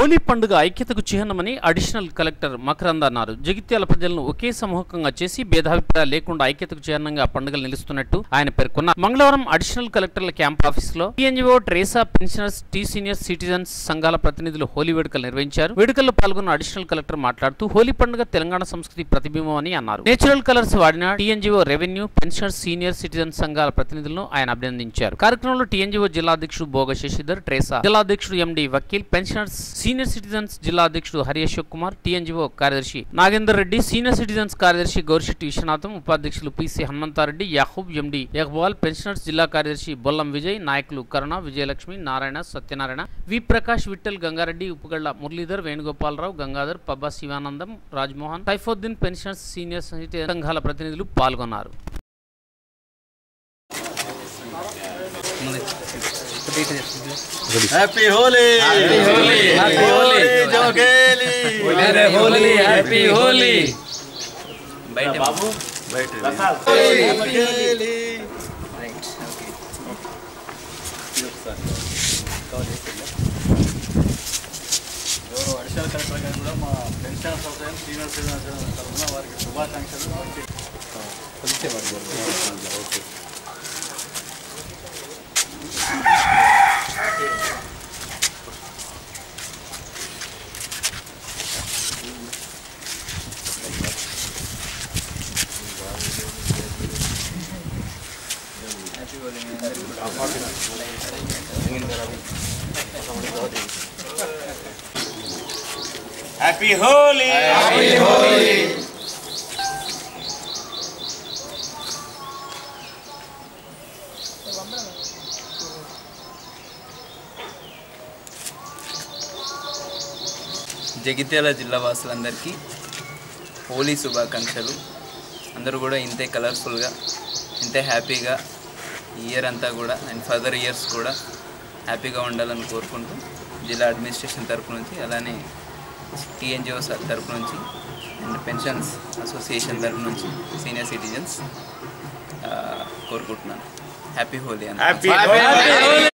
హోలీ పండుగ ఐక్యతకు చిహ్నమని అడిషనల్ కలెక్టర్ మకరంద్ అన్నారు. జగిత్యాల ప్రజలను ఒకే సమూహంగా చేసి భేదాభిప్రాయాలు లేకుండా ఐక్యతకు చిహ్నంగా పండుగలు నిలుస్తున్నట్టు ఆయన పేర్కొన్నారు. మంగళవారం అడిషనల్ కలెక్టర్ల క్యాంప్ ఆఫీసులో TNGO TRESA pensioners T senior citizens సంఘాల ప్రతినిధులు హోలీ వేడుకలు నిర్వహించారు. వేడుకల్లో పాల్గొన్న అడిషనల్ కలెక్టర్ మాట్లాడుతూ హోలీ పండుగ తెలంగాణ సంస్కృతి ప్రతిబింబం అని అన్నారు. నేచురల్ కలర్స్ వాడిన TNGO revenue pensioners senior citizen సంఘాల ప్రతినిధులను ఆయన అభినందించారు. కార్యక్రమంలో టీఎన్జిఓ జిల్లా అధ్యక్షుడు బోగా శశిధర్, ట్రేసా జిల్లా అధ్యక్షుడు MD Vakeel, pensioners senior citizens జిల్లా అధ్యక్షుడు హరిśeṣ కుమార్, టీఎన్జిఓ కార్యదర్శి నాగేంద్ర రెడ్డి, సీనియర్ సిటిజన్స్ కార్యదర్శి గౌరీశీ విశ్వనాథం, ఉపాధ్యక్షులు PC Hanumanthareddy, Yakub, MD Iqbal, pensioners జిల్లా కార్యదర్శి బొల్లం విజయ్, నాయకులు Karuna, Vijayalakshmi, Narayana, Satyanarayana, V Prakash, Vithal, Gangareddy, Upagalla Muralidhar, Venugopal Rao, Gangadhar, Pabba, Sivanandam, Rajmohan, Taifoddin pensioners senior citizen సంఘాల ప్రతినిధులు పాల్గొన్నారు. Happy Holi! Happy Holi! Happy Holi! Jogeli! Happy Holi! Happy Holi! Baithe babu, baithe. Jogeli. Right. Okay. Yes sir. College sir. Yoru Arshal Karaparaga kuda ma pension association senior citizen taruna variki shubhakankshalu. Kalise variki. Okay. Happy Holi! Happy Holi! Jagtial జిల్లా వాసులందరికీ హోలీ శుభాకాంక్షలు. అందరూ కూడా ఇంతే కలర్ఫుల్గా ఇంతే హ్యాపీగా year అంతా కూడా అండ్ ఫర్దర్ ఇయర్స్ కూడా హ్యాపీగా ఉండాలని కోరుకుంటూ జిల్లా అడ్మినిస్ట్రేషన్ తరపు నుంచి అలానే టీఎన్జిఓ తరపు నుంచి అండ్ పెన్షన్స్ అసోసియేషన్ తరపు నుంచి సీనియర్ సిటిజన్స్ కోరుకుంటున్నాను. హ్యాపీ హోలీ.